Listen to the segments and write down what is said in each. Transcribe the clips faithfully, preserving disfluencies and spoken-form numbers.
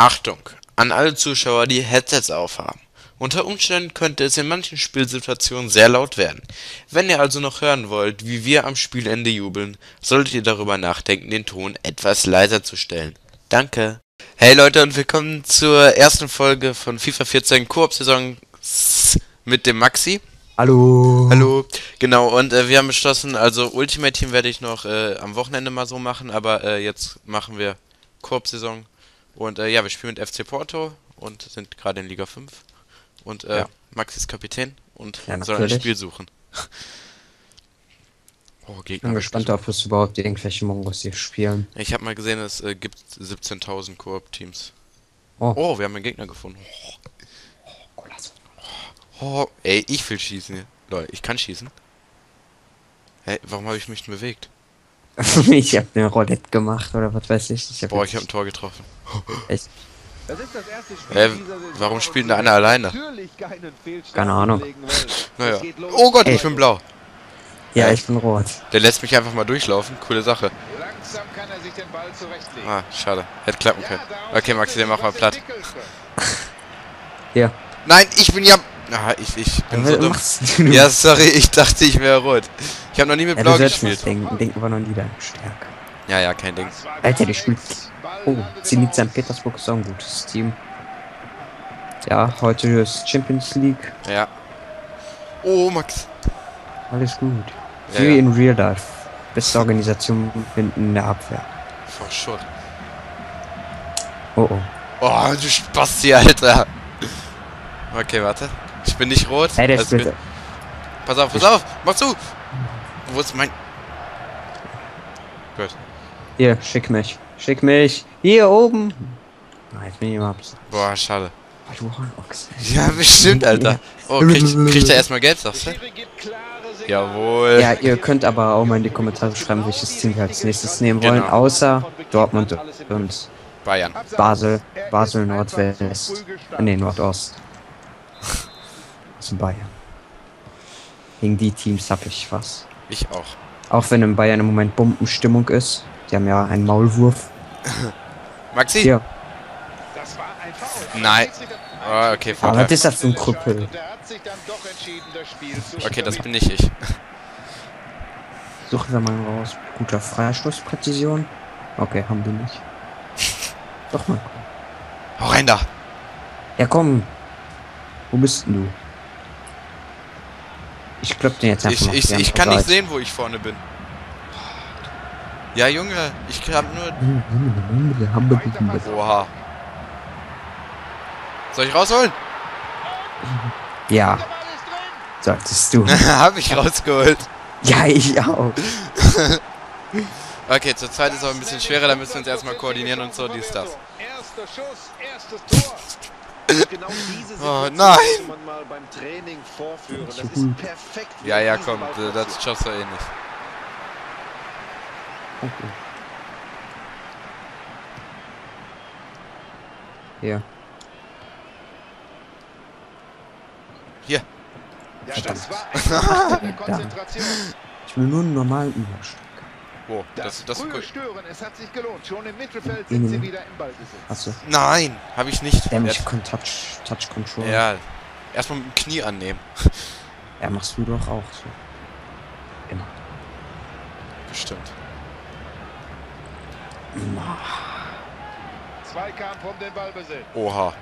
Achtung an alle Zuschauer, die Headsets aufhaben. Unter Umständen könnte es in manchen Spielsituationen sehr laut werden. Wenn ihr also noch hören wollt, wie wir am Spielende jubeln, solltet ihr darüber nachdenken, den Ton etwas leiser zu stellen. Danke. Hey Leute und willkommen zur ersten Folge von FIFA vierzehn Koop-Saison mit dem Maxi. Hallo. Hallo. Genau, und äh, wir haben beschlossen, also Ultimate Team werde ich noch äh, am Wochenende mal so machen, aber äh, jetzt machen wir Koop-Saison. Und äh, ja, wir spielen mit F C Porto und sind gerade in Liga fünf. Und äh, ja. Max ist Kapitän und ja, soll ein Spiel suchen. Oh, Gegner. Ich bin gespannt, ob es überhaupt irgendwelche Mongos hier spielen. Ich habe mal gesehen, es äh, gibt siebzehntausend Koop-Teams. Oh. oh, wir haben einen Gegner gefunden. Oh, oh, oh, oh. Ey, ich will schießen hier. Leute, ich kann schießen. Hey, warum habe ich mich denn bewegt? Ich habe eine Roulette gemacht oder was weiß ich. ich hab Boah, ich habe ein Tor getroffen. Echt? Das ist das erste Spiel äh, warum spielt denn einer alleine? Keine Ahnung. Naja. Oh Gott, Ey. ich bin blau. Ja, äh, ich bin rot. Der lässt mich einfach mal durchlaufen. Coole Sache. Langsam kann er sich den Ball zurechtlegen. Ah, schade. Hätte klappen können. Okay, Maxi, den machen wir platt. Ja. Nein, ich bin ja... Ah, ich, ich bin so dumm. Ja, sorry, ich dachte, ich wäre rot. Ich habe noch nie mit ja, blau gespielt. Denken, denken wir noch nie dann stärker. Ja, ja, kein Ding. Alter, der spielt... Oh, Zenit Sankt Petersburg ist auch ein gutes Team. Ja, heute ist Champions League. Ja. Oh, Max. Alles gut. Wie ja, ja. in Real Life. Beste Organisation in der Abwehr. For sure. Oh, oh. Oh, du Spasti, Alter. Okay, warte. Ich bin nicht rot. Hey, der also bin... Pass auf, pass ich... auf. Mach zu. Wo ist mein... Gut. Hier, schick mich. Schick mich. Hier oben. Nein, jetzt bin ich immer abseits. Boah, schade. Oh, du Hornochs. Ja, bestimmt, Alter. Oh, krieg, kriegt er erstmal Geld, sagst du? Jawohl. Ja, ihr könnt aber auch mal in die Kommentare schreiben, welches Team wir als nächstes nehmen wollen. Genau. Außer Dortmund und Bayern. Basel. Basel Nordwest. Ne, Nordost. Zu Bayern. Gegen die Teams hab ich was. Ich auch. Auch wenn in Bayern im Moment Bombenstimmung ist. Die haben ja einen Maulwurf. Maxi? Ja. Das war ein Foul. Nein. Oh, okay, Vorteil. Aber das ist das für ein Krüppel. Okay, das bin nicht ich. Suchen wir mal raus. Guter Freistoßpräzision. Okay, haben wir nicht. Doch mal. Hau rein da. Ja, komm. Wo bist denn du? Ich klopfe den jetzt einfach mal. Ich, ich, ich kann nicht sehen, wo ich vorne bin. Ja, Junge, ich hab nur... Oha. Soll ich rausholen? Ja. Solltest du. Hab ich rausgeholt. Ja, ich auch. Okay, zur Zeit ist es auch ein bisschen schwerer, da müssen wir uns erstmal koordinieren und so, dies, das. Erster Schuss, erstes Tor. Genau diese oh, nein! Man mal beim Training vorführen. Das ist perfekt. Ja, ja, komm, das schaffst du eh nicht. Okay. Hier. Hier. Ja, das war eine Konzentration. Ich will nur einen normalen Überschlag. Oh, das, das, das ist cool. Stören, es hat sich gelohnt. Schon im Mittelfeld sind sie wieder im Ballbesitz. Achso. Nein, habe ich nicht. Dämlich Touch, Touch Control. Ja, erstmal mit dem Knie annehmen. Ja, machst du doch auch so. Immer. Bestimmt. Zweikampf um den Ballbesitz. Oha.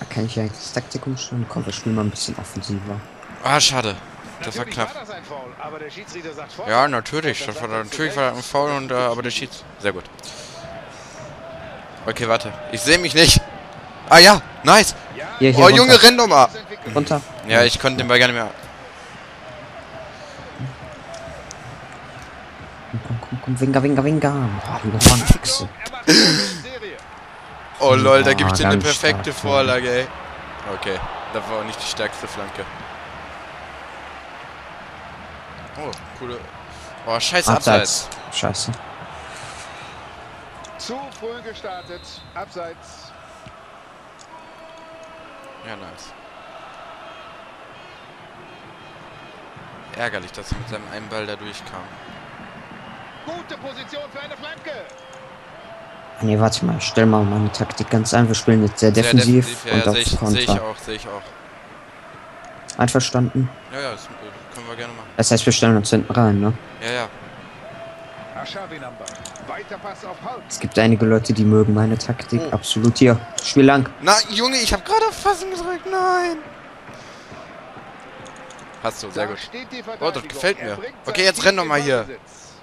Da kann ich ja das Taktikum schon. Komm, wir spielen mal ein bisschen offensiver. Ah, schade. Das natürlich war knapp. War das ein Foul, aber der Schiedsrichter sagt Foul. Ja, natürlich. Das war, natürlich war das ein Foul, und, äh, aber der Schieds... Sehr gut. Okay, warte. Ich sehe mich nicht. Ah ja, nice. Hier, hier, oh, runter. Junge, renn doch mal. Runter. Ja, ich konnte den Ball gar nicht mehr... Komm, komm, komm, winga, winga, winga. Oh, lol, da gibt es eine perfekte stark, Vorlage, ey. Okay, das war auch nicht die stärkste Flanke. Oh, coole. Oh, scheiß Abseits. Abseits. Scheiße. Zu früh gestartet. Abseits. Ja, nice. Ärgerlich, dass er mit seinem einen Ball da durchkam. Gute Position für eine Ne, warte mal, ich stell mal meine Taktik ganz ein. Wir spielen jetzt sehr, sehr defensiv, defensiv und ja, auf ich, Konter. Sehe ich auch, sehe ich auch. Einverstanden? Ja, ja, das können wir gerne machen. Das heißt, wir stellen uns hinten rein, ne? Ja, ja. Es gibt einige Leute, die mögen meine Taktik. Oh. Absolut hier. Spiel lang. Na, Junge, ich habe gerade auf Fassen gedrückt. Nein. Hast du, sehr gut. Oh, das gefällt mir. Okay, jetzt renn nochmal hier.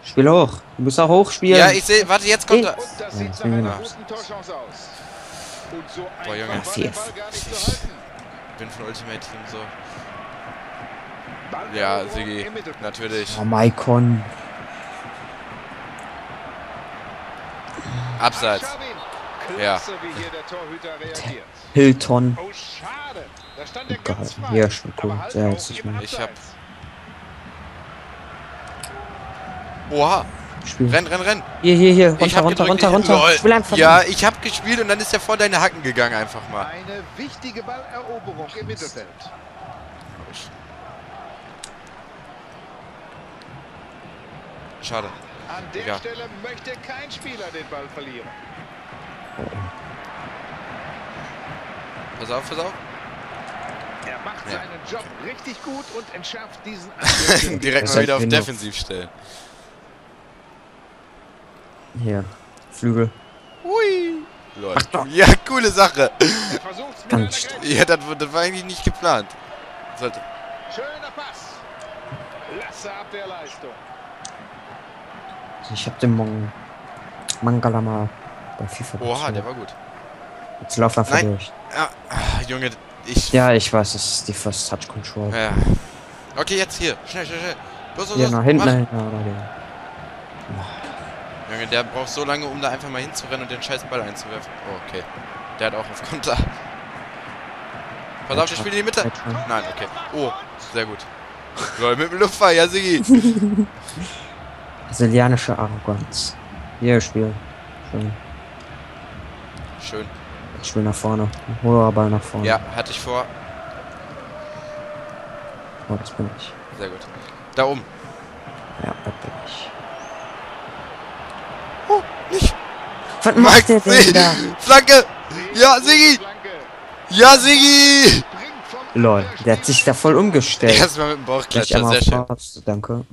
Spiel hoch. Du musst auch hoch spielen. Ja, ich sehe. Warte, jetzt kommt er. Ja, boah, Junge. Ach, ich bin von Ultimate Team so. Ja, Sigi. Natürlich. Oh, Maikon. Abseits. Ja. Hilton. Oh, ja, schon cool. Ja, jetzt nicht mehr. Ich hab... Oha. Spiel. Renn, renn, renn. Hier, hier, hier. Runter, runter, runter, runter, runter. Spiel einfach. Ja, hin. Ich hab gespielt und dann ist er vor deine Hacken gegangen einfach mal. Eine wichtige Balleroberung im Mittelfeld. Schade. An der ja. Stelle möchte kein Spieler den Ball verlieren. Oh. Pass auf, pass auf. Er macht ja. seinen Job richtig gut und entschärft diesen Angriff. Direkt mal wieder auf Defensiv stellen. Hier, Flügel. Hui. Läuft. Ja, coole Sache. Ganz ja, das, das war eigentlich nicht geplant. Sollte. Schöner Pass. Lasse Abwehrleistung. Ich hab den Mong Mangalama bei FIFA. Oha, der war gut. Jetzt lauf einfach durch. Ah, ah, Junge, ich. Ja, ich weiß, es ist die First Touch Control. Ja. Okay, jetzt hier. Schnell, schnell, schnell. Los, los, ja, nach hinten, nach hinten, oder ja. Junge, der braucht so lange, um da einfach mal hinzurennen und den scheiß Ball einzuwerfen. Oh, okay. Der hat auch auf Konter. Pass auf, ich spiele in die Mitte. Nein, okay. Oh, sehr gut. Lol, mit dem Luftfall, ja, Sigi. Brasilianische Arroganz. Hier, Spiel. Schön. Schön. Ich spiel nach vorne. Hoher Ball nach vorne. Ja, hatte ich vor. Oh, das bin ich. Sehr gut. Da oben. Ja, das bin ich. Oh, nicht. Was macht der denn da? Flanke! Ja, Sigi! Ja, Sigi! Lol, der hat sich da voll umgestellt. Erstmal mit dem Bauchklatscher, sehr schön. Danke.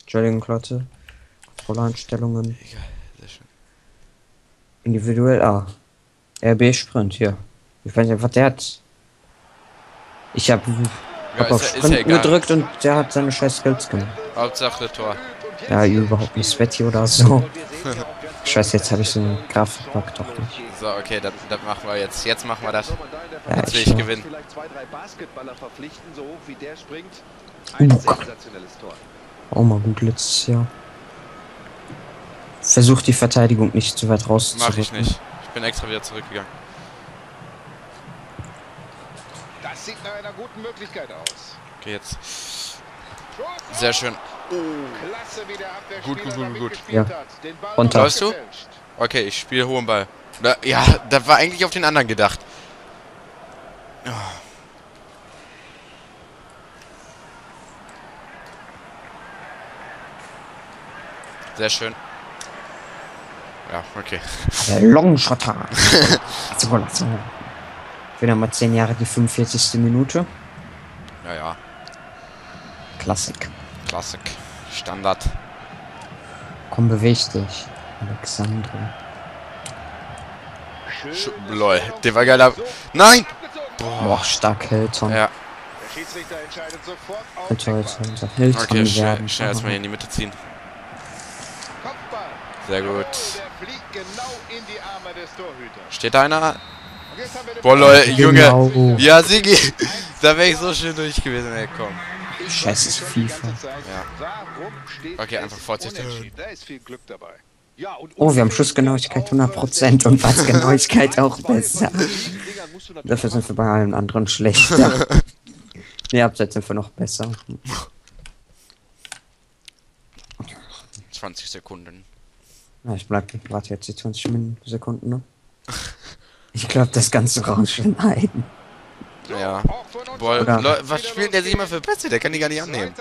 Entschuldigung, Klotze. Controller-Einstellungen. Egal, sehr schön. Individuell A. R B-Sprint, hier. Ich weiß nicht, was der hat. Ich hab, ja, hab auf Sprint gedrückt und der hat seine scheiß Skills gemacht. Hauptsache Tor. Ja, überhaupt nicht Sweaty oder so. Scheiße, jetzt habe ich so einen Grafikpack doch nicht. So, okay, das, das machen wir jetzt. Jetzt machen wir das. Ja, jetzt will ich gewinnen. Auch mal gut letztes Jahr. Versucht die Verteidigung nicht zu weit rauszurücken. Mach ich nicht. Ich bin extra wieder zurückgegangen. Das sieht nach einer guten Möglichkeit aus. Okay, jetzt. Sehr schön. Oh. Klasse, wie der gut, gut, gut, gut. Ja. Und läufst du? Okay, ich spiele hohen Ball. Da, ja, das war eigentlich auf den anderen gedacht. Oh. Sehr schön. Ja, okay. Der Longshotter. Wieder mal zehn Jahre die fünfundvierzigste Minute. Ja, ja. Klassik. Klassik. Standard. Komm, beweg dich. Alexandre. Sch Lol, der war geiler. Nein! Boah, Boah stark Hilton. Ja. Der Schiedsrichter entscheidet sofort auf Hilton. Hilton. Okay, schnell, schnell erstmal hier in die Mitte ziehen. Sehr gut. Steht da einer? Boah, lol, Junge. Genau. Ja, Sigi. Da wäre ich so schön durch gewesen. Ey, komm. Scheiße, FIFA. Ja. Okay, einfach vorsichtig. Oh, wir haben Schussgenauigkeit hundert Prozent und Passgenauigkeit auch besser. Dafür sind wir bei allen anderen schlechter. Ne, abseits sind wir noch besser. zwanzig Sekunden. Na, ich bleib, warte jetzt die zwanzig Sekunden, ne? Ich glaube, das Ganze rausschneiden. Ja. Boah, Leute, was spielt der sich immer für Pässe? Der kann die gar nicht annehmen.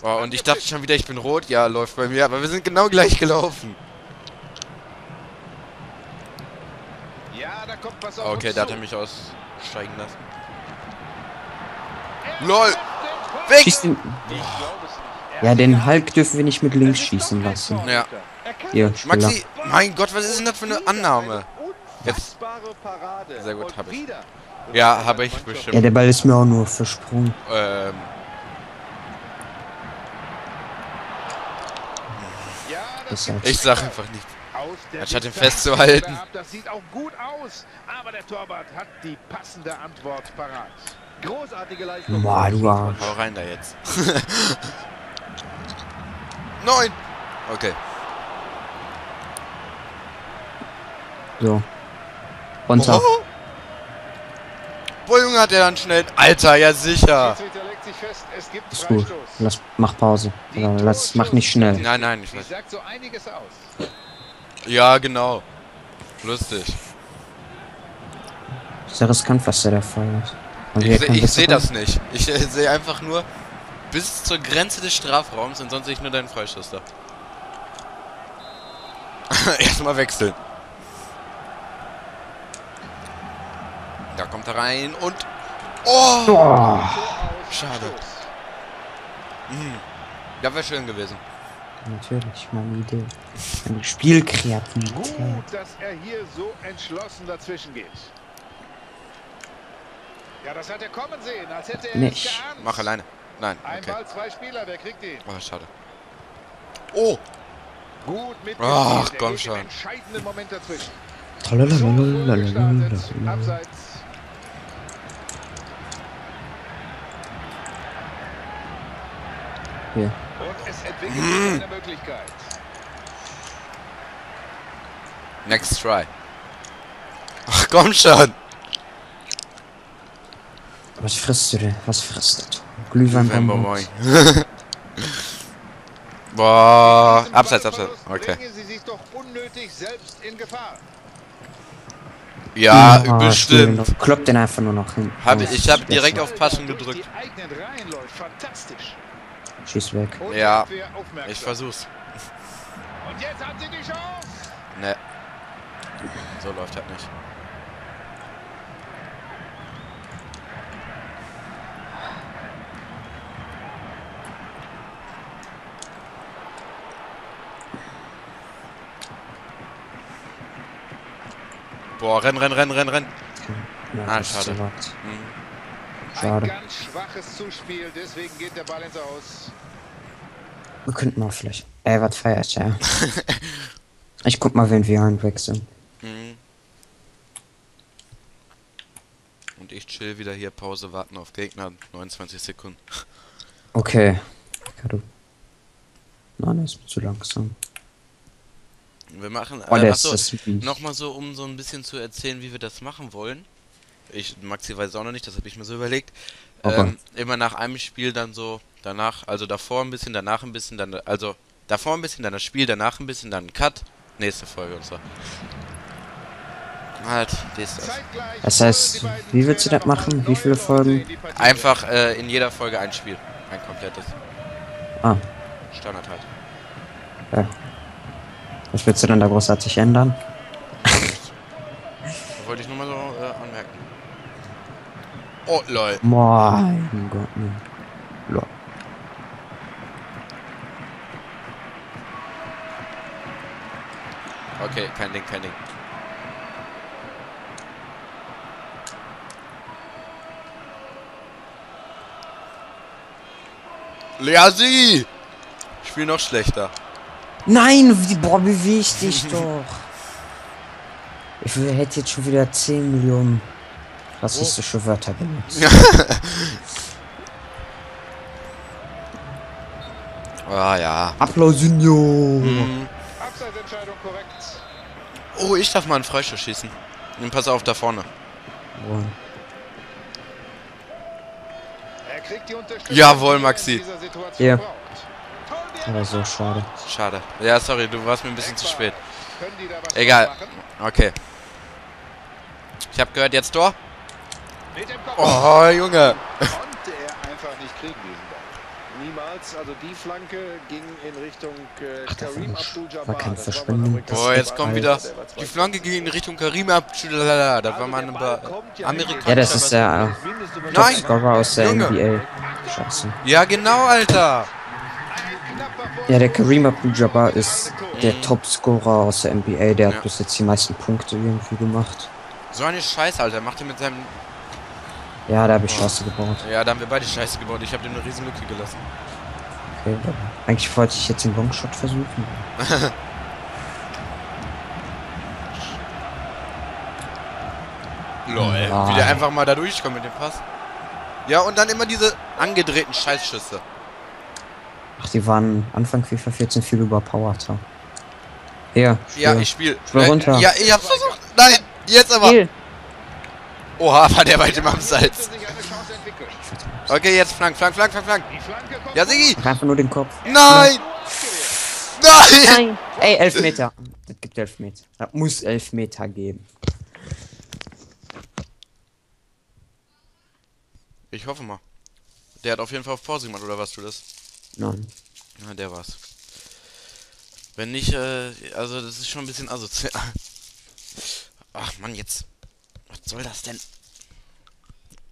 Boah, und ich dachte schon wieder, ich bin rot. Ja, läuft bei mir, aber wir sind genau gleich gelaufen. kommt was auf. Okay, da hat er mich aussteigen lassen. LOL! Weg! Ich glaube es nicht. Ja, den Hulk dürfen wir nicht mit links schießen lassen. Ja. Ihr Maxi, mein Gott, was ist denn das für eine Annahme? Jetzt. Sehr gut, hab ich. Ja, habe ich bestimmt. Ja, der Ball ist mir auch nur versprungen. Ähm. Ich sag einfach nicht. Anstatt ihn festzuhalten. Das sieht auch gut aus, aber der Torwart hat die passende Antwort parat. Großartige Leistung. Boah, du Arsch. Hau rein da jetzt. Nein! Okay. So. Runter. Oh. Boah, Junge, hat er dann schnell. Alter, ja sicher. Ist gut. Lass, mach Pause. Ja, lass, mach nicht schnell. Nein, nein, ich sag so einiges aus. Ja, genau. Lustig. Ist ja riskant, was da der Fall ist. Also ich se ich sehe das nicht. Ich äh, sehe einfach nur bis zur Grenze des Strafraums und sonst sehe ich nur deinen Freischuss da. Erstmal wechseln. Da kommt er rein und... Oh! Oh. Schade. Mhm. Das wäre schön gewesen. Natürlich, meine Idee. Eine Spielkreativität. Gut, dass er hier so entschlossen dazwischen geht. Ja, das hat er kommen sehen, als hätte er nicht. Es geahnt. Mach alleine. Nein. Okay. Einmal zwei Spieler, wer kriegt ihn? Oh, schade. Oh! Gut mit. Ach, oh, komm schon. Entscheidenden Moment dazwischen. Abseits. Hier. Und es entwickelt sich eine Möglichkeit. Next try. Ach, komm schon. Was frisst du denn? Was frisst du? Glühwein beim Mund. Boah, abseits, abseits. Okay. Sie sich doch unnötig selbst in Gefahr. Ja, oh, bestimmt. Kloppt den einfach nur noch hin. Hab, ich habe direkt auf Passen gedrückt. Schieß weg. Ja, ich versuch's. Und jetzt haben sie die Chance. Ne. So läuft halt nicht. Boah, renn, renn, renn, renn, renn. Ja, ah, schade. Mhm. Schade. Ein ganz schwaches Zuspiel, deswegen geht der Ball ins Aus. Wir könnten mal vielleicht... Ey, was feiert ja. Ich guck mal, wenn wir einwechseln. Mhm. Und ich chill wieder hier, Pause, warten auf Gegner, neunundzwanzig Sekunden. Okay. Kado. Nein, das ist zu langsam. Wir machen äh, oh, achso, nochmal so, um so ein bisschen zu erzählen, wie wir das machen wollen. Ich, Maxi weiß auch noch nicht, das habe ich mir so überlegt. Okay. Ähm, immer nach einem Spiel dann so, danach, also davor ein bisschen, danach ein bisschen, dann, also davor ein bisschen, dann das Spiel, danach ein bisschen, dann ein Cut. Nächste Folge und so. Halt, das. Das heißt, wie willst du das machen? Wie viele Folgen? Einfach äh, in jeder Folge ein Spiel. Ein komplettes. Ah. Standard halt. Ja. Was willst du denn da großartig ändern? Wollte ich nur mal so äh, anmerken. Oh, lol. Boah, mein Gott, ne. Lol. Okay, kein Ding, kein Ding. Leasi! Ich spiel noch schlechter. Nein, wie, boah, beweg dich doch. Ich hätte jetzt schon wieder zehn Millionen rassistische oh. Wörter benutzt. Ah ja. Applausinho. Mhm. Abseitsentscheidung korrekt. Oh, ich darf mal einen Freischuss schießen. Nimm pass auf da vorne. Boah. Er kriegt die Unterstützung. Jawohl, Maxi. Ja. Aber so, schade. Schade. Ja, sorry, du warst mir ein bisschen zu spät. Egal. Okay. Ich habe gehört, jetzt Tor. Oh, Junge. Konnte er einfach nicht kriegen, diesen Ball. niemals. Also die Flanke ging in Richtung äh, Ach, Kareem Abdul-Jabbar. Boah, jetzt kommt wieder. Die Flanke ging in Richtung Kareem Abdul-Jabbar. Da war man ein paar Amerikaner. Ja, das ist der äh, Topscorer aus der N B A. Scheiße. Ja, genau, Alter. Ja, der Kareem Abdul-Jabbar ist der Topscorer aus der N B A. Der ja. hat bis jetzt die meisten Punkte irgendwie gemacht. So eine Scheiße, Alter. Macht er mit seinem... Ja, da habe ich Scheiße gebaut. Ja, da haben wir beide Scheiße gebaut. Ich habe dir eine riesen Lücke gelassen. Okay, dann. Eigentlich wollte ich jetzt den Longshot versuchen. Lol, wie der einfach mal da durchkommt mit dem Pass. Ja, und dann immer diese angedrehten Scheißschüsse. Ach, die waren Anfang FIFA vierzehn viel überpowerter. Ja, ja, ich spiel. Spiel runter. Ja, ich hab's versucht. Nein, jetzt aber. Spiel. Oha, war der weit im Abseits. Okay, jetzt Flank, Flank, Flank, Flank, Flank. Ja, Sigi! Einfach nur den Kopf. Nein! Nein! Nein! Ey, Elfmeter. Das gibt Elfmeter. Das muss Elfmeter geben. Ich hoffe mal. Der hat auf jeden Fall Pause gemacht, oder warst du das? Nein. Na, der war's. Wenn nicht, äh, also das ist schon ein bisschen asozial. Ach, Mann, jetzt. Was soll das denn?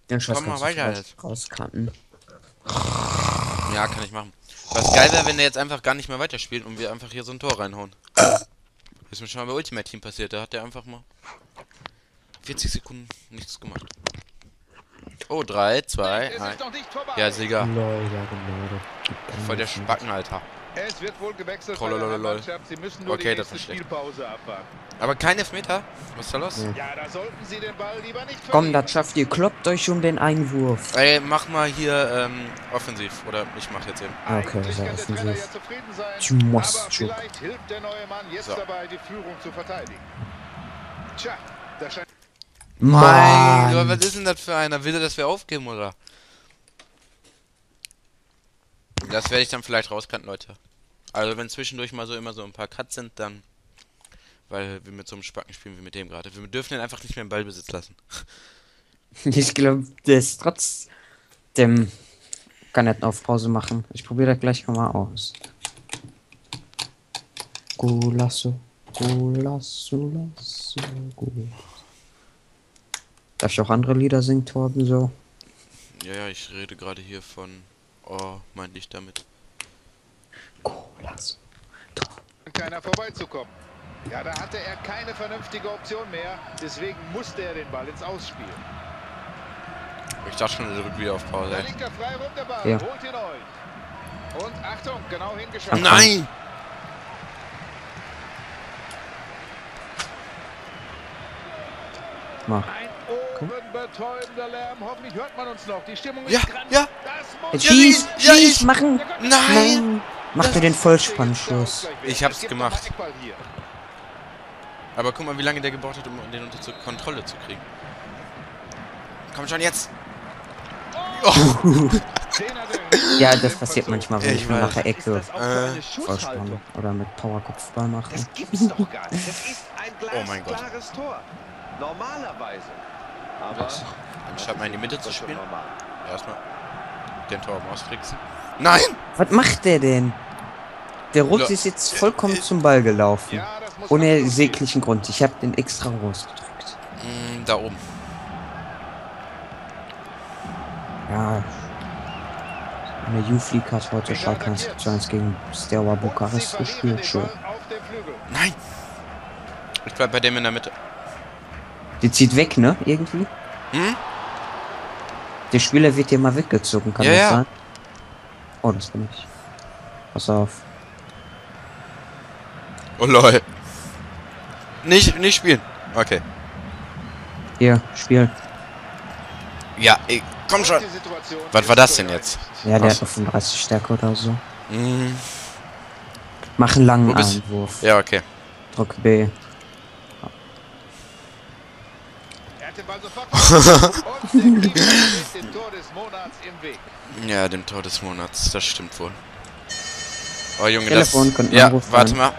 Den Scheiß mal weiter halt. Rauskanten. Ja, kann ich machen. Was geil wäre, wenn der jetzt einfach gar nicht mehr weiterspielt und wir einfach hier so ein Tor reinhauen. Ist mir schon mal bei Ultimate Team passiert. Da hat der einfach mal vierzig Sekunden nichts gemacht. Oh, drei, zwei, eins. Ja, Sieger. Voll der Spacken, Alter. Es wird wohl gewechselt. Sie müssen nur okay, die das ist schlecht. Aber kein Elfmeter? Was ist da los? Ja, da sollten Sie den Ball lieber nicht verlieren. Komm, das schafft ihr. Kloppt euch um den Einwurf. Ey, mach mal hier ähm, offensiv. Oder ich mach jetzt eben. Okay, das ist offensiv. Du musst schon. Vielleicht hilft der neue Mann jetzt dabei, die Führung zu verteidigen. Tja, da scheint... Mein Gott, was ist denn das für einer? Will er, dass wir aufgeben, oder? Das werde ich dann vielleicht rauskanten, Leute. Also wenn zwischendurch mal so immer so ein paar Cuts sind, dann... Weil wir mit so einem Spacken spielen wie mit dem gerade. Wir dürfen den einfach nicht mehr im Ballbesitz lassen. Ich glaube, der ist trotzdem... Kann nicht auf Pause machen. Ich probiere das gleich nochmal aus. Golasso, Golasso, Lasso, Golasso. Darf ich auch andere Lieder singen, Torben, so? Ja, ja, ich rede gerade hier von... Oh, meinte ich damit. Kolas. Keiner vorbeizukommen. Ja, da hatte er keine vernünftige Option mehr. Deswegen musste er den Ball ins Ausspielen. Ich dachte schon, er rückt wieder auf Pause. Da liegt er frei rum, der Ball. Ja. Holt ihn euch. Und Achtung, genau hingeschaut. Nein! Mach. Betäubender Lärm, hoffentlich hört man uns noch. Die Stimmung ist ja, ja. Das schieß, ja, schieß, schieß, machen. Nein. Nein. Mach dir den Vollspannschuss. Ich hab's gemacht. Aber guck mal, wie lange der gebraucht hat, um den unter Kontrolle zu kriegen. Komm schon jetzt. Oh. Ja, das passiert manchmal, wenn ich mal nach der Ecke äh. Vollspann oder mit Powerkopfball mache. Das gibt's doch gar nicht. Das ist ein oh mein Gott. Tor. Normalerweise. Aber anstatt mal in die Mitte zu spielen, erstmal den Torben austricksen. Nein! Was macht der denn? Der Russ ist jetzt vollkommen äh, äh, zum Ball gelaufen. Ja, ohne säglichen Grund. Ich habe den extra rausgedrückt. Mm, da oben. Ja. Eine Juflik hat heute Schalke eins gegen Stauba Bukarest gespielt. Schon. Nein! Ich bleib bei dem in der Mitte. Die zieht weg, ne? Irgendwie? Hm? Der Spieler wird hier mal weggezogen, kann ja, das ja. sein? Oh, das bin ich. Pass auf. Oh lol. Nicht, nicht spielen. Okay. Hier, spielen. Ja, ey, komm schon. Was war das denn jetzt? Ja, der was? Hat auf fünfunddreißig Stärke oder so. Mhm. Mach einen langen Einwurf. Ja, okay. Drück B. Ja, dem Tor des Monats, das stimmt wohl. Oh Junge, Telefon, das... Ja, warte mal.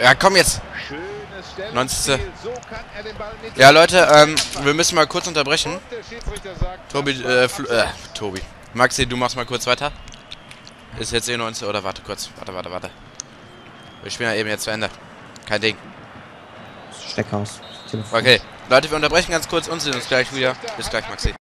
Ja, komm jetzt. neunzig. Ja, Leute, ähm, wir müssen mal kurz unterbrechen. Tobi, äh, Fl äh, Tobi. Maxi, du machst mal kurz weiter. Ist jetzt eh neunzehn, oder warte kurz. Warte, warte, warte. Wir spielen ja eben jetzt zu Ende. Kein Ding. Steckhaus. Okay, Leute, wir unterbrechen ganz kurz und sehen uns gleich wieder. Bis gleich, Maxi.